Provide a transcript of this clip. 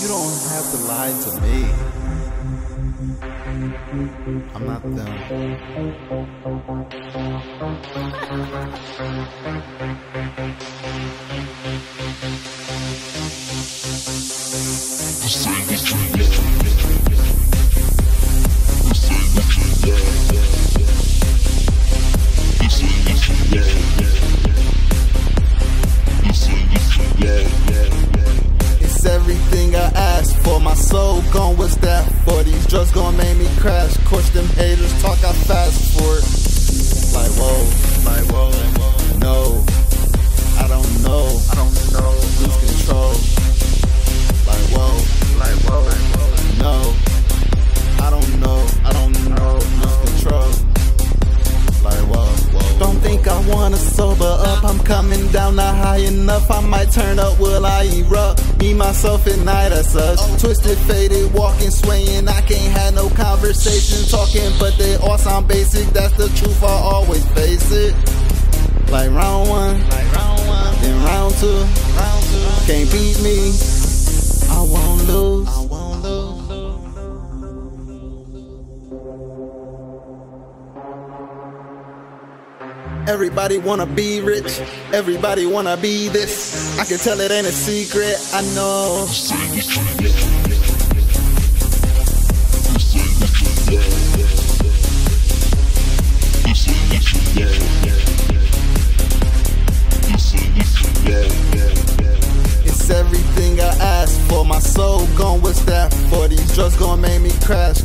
You don't have to lie to me. I'm not them. It's everything I ask for. My soul gone, what's that for? These drugs gon' make me crash course. Them haters talk, I fast for it. Like whoa, no, I don't know, lose control. Like whoa, no, I don't know, lose control. Like whoa, don't think I wanna sober up. I'm coming down not high enough. I might turn up, will I erupt? Me, myself, and I, that's us. Twisted, faded, walking, swaying. I can't have no conversation. Talking, but they all sound basic. That's the truth, I always face it. Like round one, then round two. Can't beat me, I won't lose. Everybody wanna be rich, everybody wanna be this. I can tell it ain't a secret, I know. It's everything I asked for. My soul gone, what's that for? These drugs gon' make me crash.